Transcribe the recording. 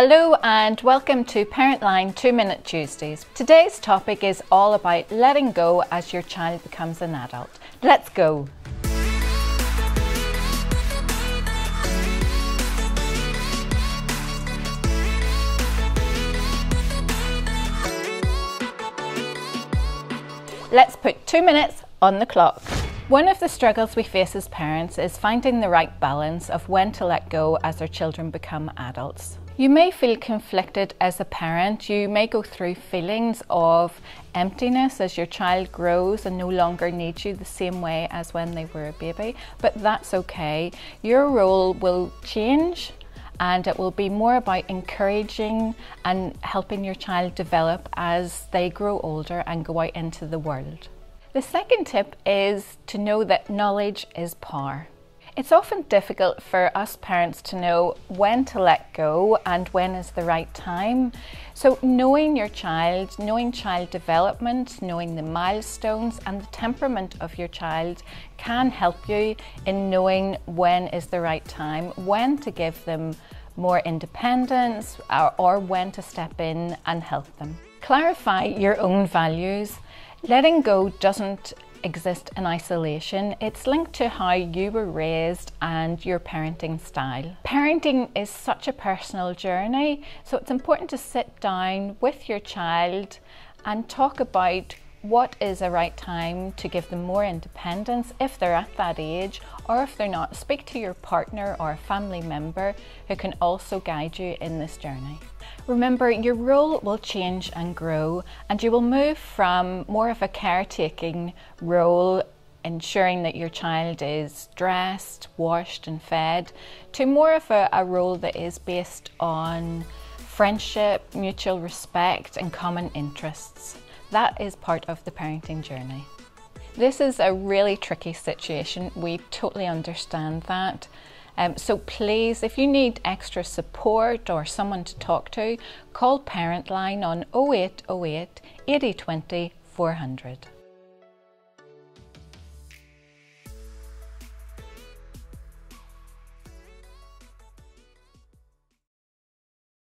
Hello and welcome to Parentline 2-Minute Tuesdays. Today's topic is all about letting go as your child becomes an adult. Let's go! Let's put 2 minutes on the clock. One of the struggles we face as parents is finding the right balance of when to let go as our children become adults. You may feel conflicted as a parent. You may go through feelings of emptiness as your child grows and no longer needs you the same way as when they were a baby, but that's okay. Your role will change and it will be more about encouraging and helping your child develop as they grow older and go out into the world. The second tip is to know that knowledge is power. It's often difficult for us parents to know when to let go and when is the right time. So knowing your child, knowing child development, knowing the milestones and the temperament of your child can help you in knowing when is the right time, when to give them more independence or when to step in and help them. Clarify your own values. Letting go doesn't exist in isolation. It's linked to how you were raised and your parenting style. Parenting is such a personal journey, so it's important to sit down with your child and talk about what is the right time to give them more independence if they're at that age, or if they're not, speak to your partner or a family member who can also guide you in this journey. Remember, your role will change and grow, and you will move from more of a caretaking role, ensuring that your child is dressed, washed and fed, to more of a role that is based on friendship, mutual respect and common interests. That is part of the parenting journey. This is a really tricky situation. We totally understand that. So please, if you need extra support or someone to talk to, call Parentline on 0808 8020 400.